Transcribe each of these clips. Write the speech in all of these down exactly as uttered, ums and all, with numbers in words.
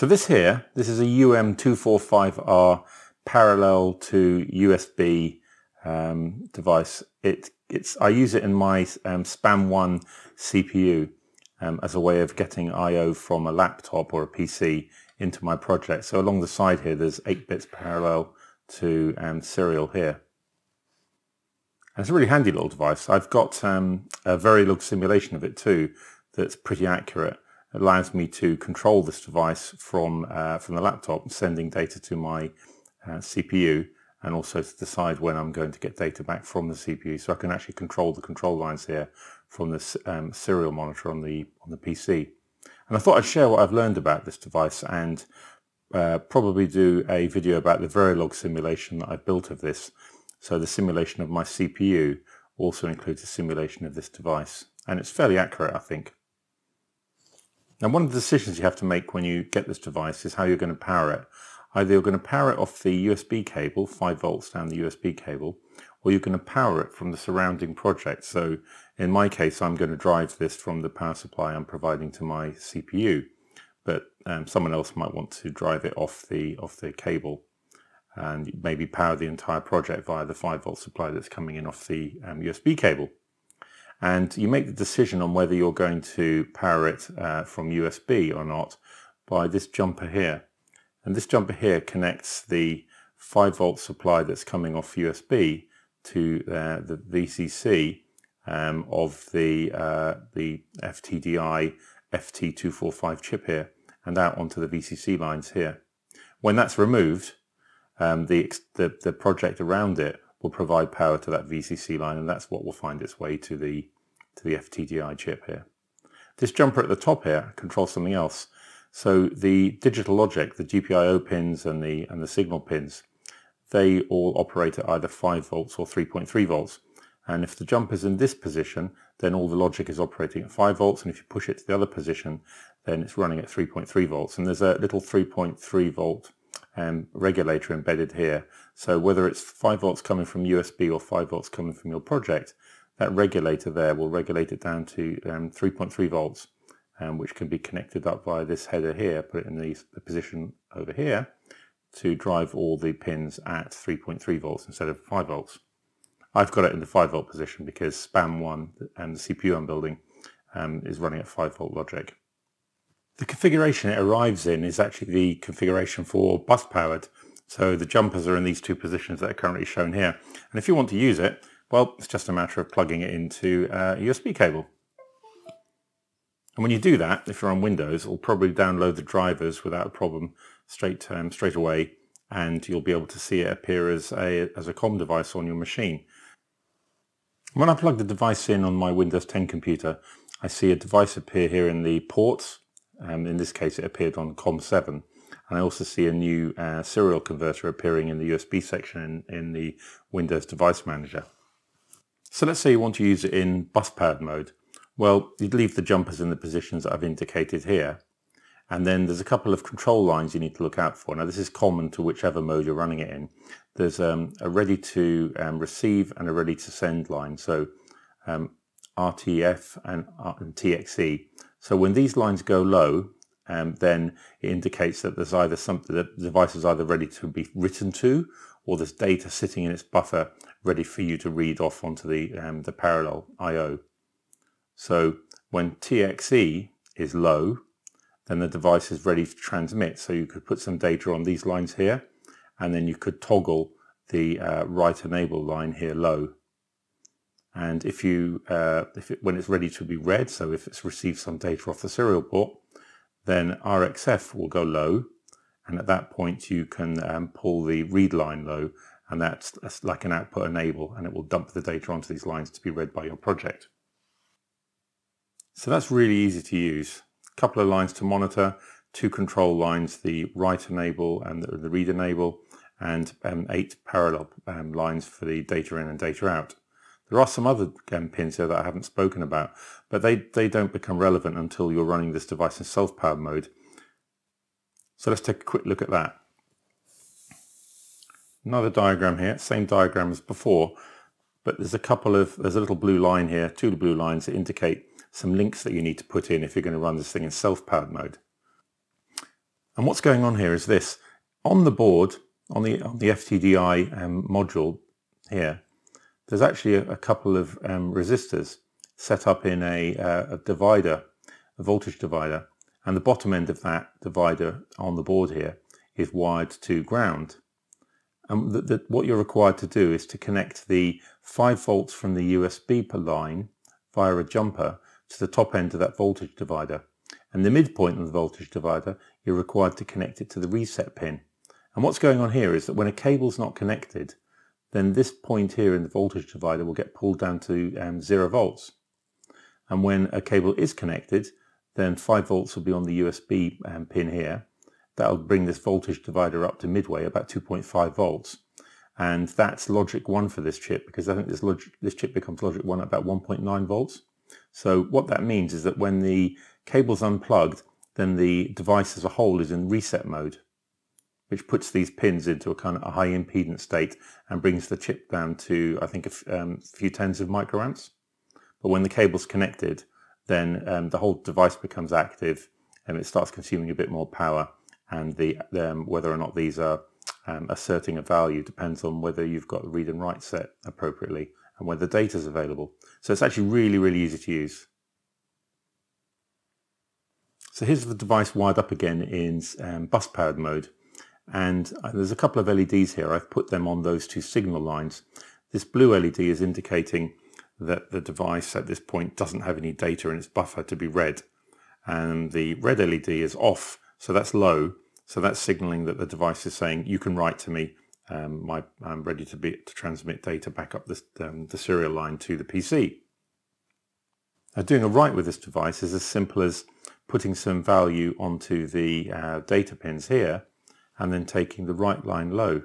So this here, this is a U M two forty-five R parallel to U S B um, device. It, it's, I use it in my um, Spam one C P U um, as a way of getting I O from a laptop or a P C into my project. So along the side here, there's eight bits parallel to um, serial here. And it's a really handy little device. I've got um, a Verilog simulation of it too that's pretty accurate. It allows me to control this device from, uh, from the laptop, sending data to my uh, C P U, and also to decide when I'm going to get data back from the C P U. So I can actually control the control lines here from this um, serial monitor on the, on the P C. And I thought I'd share what I've learned about this device and uh, probably do a video about the Verilog simulation that I built of this. So the simulation of my C P U also includes a simulation of this device. And it's fairly accurate, I think. Now, one of the decisions you have to make when you get this device is how you're going to power it. Either you're going to power it off the U S B cable, five volts down the U S B cable, or you're going to power it from the surrounding project. So in my case, I'm going to drive this from the power supply I'm providing to my C P U, but um, someone else might want to drive it off the, off the cable and maybe power the entire project via the five volt supply that's coming in off the um, U S B cable. And you make the decision on whether you're going to power it uh, from U S B or not by this jumper here. And this jumper here connects the five volt supply that's coming off U S B to uh, the V C C um, of the, uh, the F T D I F T two forty-five chip here and out onto the V C C lines here. When that's removed, Um, the, the, the project around it will provide power to that V C C line, and that's what will find its way to the, to the F T D I chip here. This jumper at the top here controls something else. So the digital logic, the G P I O pins and the, and the signal pins, they all operate at either five volts or three point three volts. And if the jumper's in this position, then all the logic is operating at five volts, and if you push it to the other position, then it's running at three point three volts. And there's a little three point three volt Um, regulator embedded here. So whether it's five volts coming from U S B or five volts coming from your project, that regulator there will regulate it down to um, three point three volts, um, which can be connected up via this header here, put it in the, the position over here to drive all the pins at three point three volts instead of five volts. I've got it in the five volt position because Spam one and the C P U I'm building um, is running at five volt logic. The configuration it arrives in is actually the configuration for bus powered. So the jumpers are in these two positions that are currently shown here. And if you want to use it, well, it's just a matter of plugging it into a U S B cable. And when you do that, if you're on Windows, it'll probably download the drivers without a problem straight, um, straight away. And you'll be able to see it appear as a, as a COM device on your machine. When I plug the device in on my Windows ten computer, I see a device appear here in the ports. Um, in this case, it appeared on COM seven, and I also see a new uh, serial converter appearing in the U S B section in, in the Windows Device Manager. So let's say you want to use it in bus-powered mode. Well, you'd leave the jumpers in the positions that I've indicated here, and then there's a couple of control lines you need to look out for. Now, this is common to whichever mode you're running it in. There's um, a ready-to um, receive and a ready-to-send line, so um, R T F and, uh, and T X E. So when these lines go low, um, then it indicates that there's either something that the device is either ready to be written to, or there's data sitting in its buffer ready for you to read off onto the, um, the parallel I O. So when T X E is low, then the device is ready to transmit. So you could put some data on these lines here, and then you could toggle the uh, write enable line here low. And if you, uh, if it, when it's ready to be read, so if it's received some data off the serial port, then R X F will go low, and at that point you can um, pull the read line low, and that's, that's like an output enable, and it will dump the data onto these lines to be read by your project. So that's really easy to use. A couple of lines to monitor, two control lines, the write enable and the, the read enable, and um, eight parallel um, lines for the data in and data out. There are some other um, pins here that I haven't spoken about, but they, they don't become relevant until you're running this device in self-powered mode. So let's take a quick look at that. Another diagram here, same diagram as before, but there's a couple of, there's a little blue line here, two blue lines that indicate some links that you need to put in if you're going to run this thing in self-powered mode. And what's going on here is this. On the board, on the, on the F T D I um, module here, there's actually a, a couple of um, resistors set up in a, uh, a divider, a voltage divider. And the bottom end of that divider on the board here is wired to ground. And the, the, what you're required to do is to connect the five volts from the U S B line via a jumper to the top end of that voltage divider. And the midpoint of the voltage divider, you're required to connect it to the reset pin. And what's going on here is that when a cable's not connected, then this point here in the voltage divider will get pulled down to um, zero volts. And when a cable is connected, then five volts will be on the U S B um, pin here. That'll bring this voltage divider up to midway, about two point five volts. And that's logic one for this chip, because I think this, logic, this chip becomes logic one at about one point nine volts. So what that means is that when the cable's unplugged, then the device as a whole is in reset mode, which puts these pins into a kind of a high impedance state and brings the chip down to, I think, a um, few tens of microamps. But when the cable's connected, then um, the whole device becomes active and it starts consuming a bit more power. And the, um, whether or not these are um, asserting a value depends on whether you've got the read and write set appropriately and whether data is available. So it's actually really, really easy to use. So here's the device wired up again in um, bus powered mode. And there's a couple of L E Ds here. I've put them on those two signal lines. This blue L E D is indicating that the device at this point doesn't have any data in its buffer to be read. And the red L E D is off, so that's low. So that's signaling that the device is saying, you can write to me. Um, my, I'm ready to, be, to transmit data back up this, um, the serial line to the P C. Now, doing a write with this device is as simple as putting some value onto the uh, data pins here and then taking the write line low.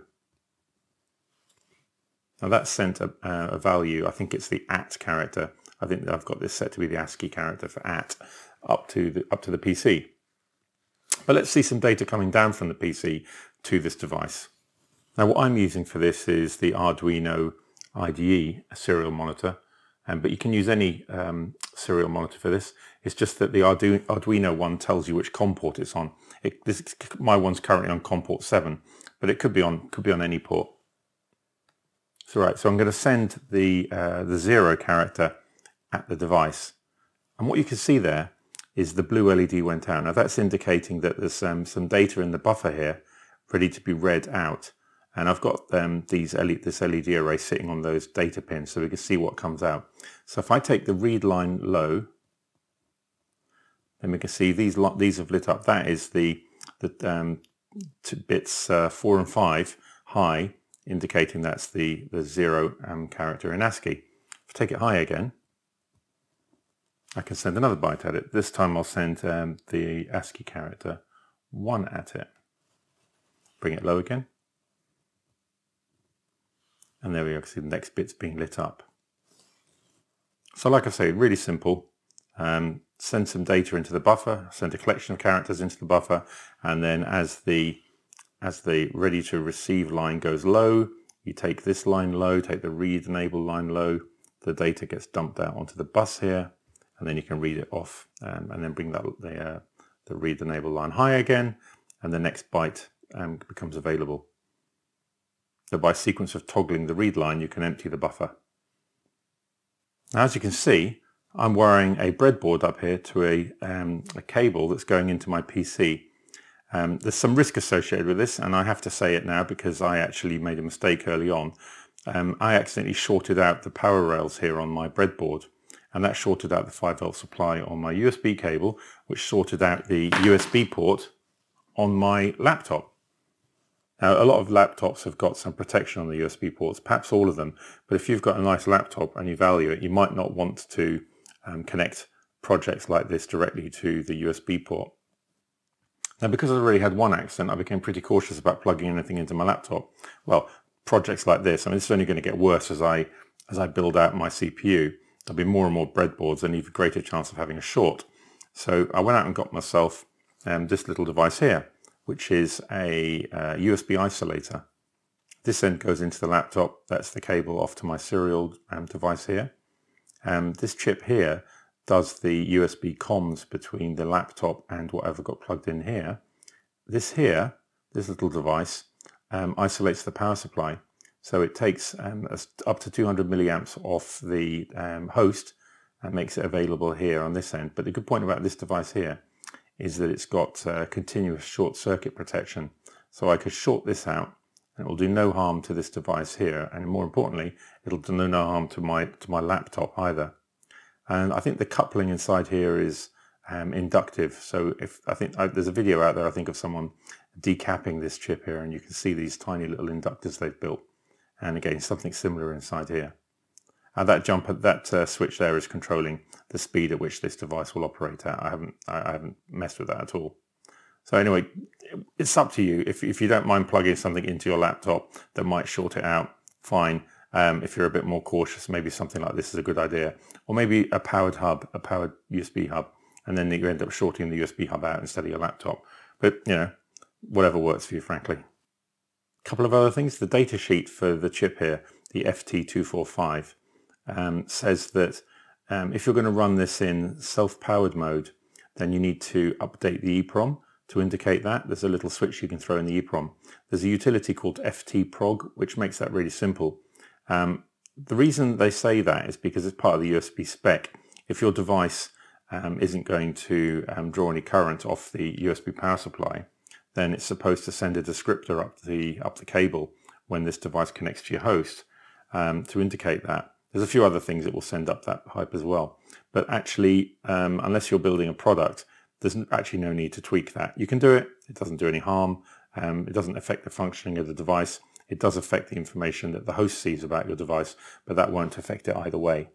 Now that's sent a, uh, a value, I think it's the at character. I think that I've got this set to be the ASCII character for at up to the, up to the P C. But let's see some data coming down from the P C to this device. Now what I'm using for this is the Arduino I D E serial monitor, um, but you can use any um, serial monitor for this. It's just that the Ardu Arduino one tells you which COM port it's on. It, this, my one's currently on COM port seven, but it could be on, could be on any port. So right, so I'm going to send the, uh, the zero character at the device. And what you can see there is the blue L E D went out. Now that's indicating that there's um, some data in the buffer here ready to be read out. And I've got um, these L E D, this L E D array sitting on those data pins so we can see what comes out. So if I take the read line low, then we can see these, these have lit up. That is the, the um, bits uh, four and five high, indicating that's the, the zero um, character in ASCII. If I take it high again, I can send another byte at it. This time I'll send um, the ASCII character one at it. Bring it low again. And there we go, see the next bit's being lit up. So like I say, really simple. Um, send some data into the buffer, send a collection of characters into the buffer, and then as the, as the ready to receive line goes low, you take this line low, take the read enable line low, the data gets dumped out onto the bus here, and then you can read it off um, and then bring that the, uh, the read enable line high again, and the next byte um, becomes available. So by sequence of toggling the read line, you can empty the buffer. Now, as you can see, I'm wiring a breadboard up here to a, um, a cable that's going into my P C. Um, there's some risk associated with this, and I have to say it now because I actually made a mistake early on. Um, I accidentally shorted out the power rails here on my breadboard, and that shorted out the five volt supply on my U S B cable, which shorted out the U S B port on my laptop. Now, a lot of laptops have got some protection on the U S B ports, perhaps all of them, but if you've got a nice laptop and you value it, you might not want to um, connect projects like this directly to the U S B port. Now, because I already had one accident, I became pretty cautious about plugging anything into my laptop. Well, projects like this, I mean, this is only going to get worse as I, as I build out my C P U. There'll be more and more breadboards and even greater chance of having a short. So I went out and got myself um, this little device here, which is a uh, U S B isolator. This end goes into the laptop. That's the cable off to my serial um, device here. Um, this chip here does the U S B comms between the laptop and whatever got plugged in here. this here, this little device, um, isolates the power supply. So it takes um, up to two hundred milliamps off the um, host and makes it available here on this end. But the good point about this device here is that it's got uh, continuous short circuit protection. So I could short this out and it will do no harm to this device here. And more importantly, it'll do no harm to my, to my laptop either. And I think the coupling inside here is um, inductive. So if I think I, there's a video out there, I think, of someone decapping this chip here, and you can see these tiny little inductors they've built. And again, something similar inside here. And that jumper, that uh, switch there is controlling the speed at which this device will operate at. I haven't, I haven't messed with that at all. So anyway, it's up to you. If, if you don't mind plugging something into your laptop that might short it out, fine. Um, if you're a bit more cautious, maybe something like this is a good idea. Or maybe a powered hub, a powered U S B hub, and then you end up shorting the U S B hub out instead of your laptop. But, you know, whatever works for you, frankly. A couple of other things. The data sheet for the chip here, the F T two forty-five, um, says that um, if you're going to run this in self-powered mode, then you need to update the EEPROM. To indicate that, there's a little switch you can throw in the EEPROM. There's a utility called F T prog, which makes that really simple. Um, the reason they say that is because it's part of the U S B spec. If your device um, isn't going to um, draw any current off the U S B power supply, then it's supposed to send a descriptor up the, up the cable when this device connects to your host um, to indicate that. There's a few other things it will send up that pipe as well. But actually, um, unless you're building a product, there's actually no need to tweak that. You can do it, it doesn't do any harm, um, it doesn't affect the functioning of the device. It does affect the information that the host sees about your device, but that won't affect it either way.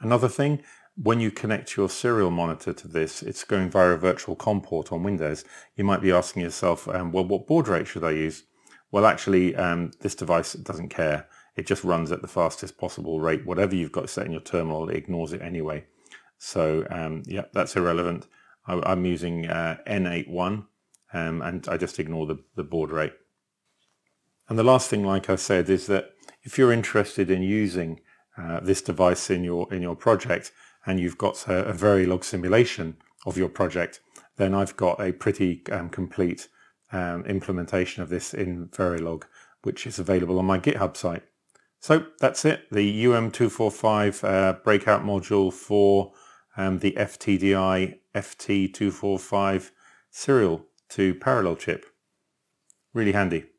Another thing, when you connect your serial monitor to this, it's going via a virtual COM port on Windows. You might be asking yourself, um, well, what baud rate should I use? Well, actually, um, this device doesn't care. It just runs at the fastest possible rate. Whatever you've got set in your terminal, it ignores it anyway. So um, yeah, that's irrelevant. I, I'm using uh, N eighty-one, um, and I just ignore the, the baud rate. And the last thing, like I said, is that if you're interested in using uh, this device in your in your project, and you've got a, a Verilog simulation of your project, then I've got a pretty um, complete um, implementation of this in Verilog, which is available on my GitHub site. So that's it. The U M two forty-five uh, breakout module for um, the F T D I F T two forty-five serial to parallel chip. Really handy.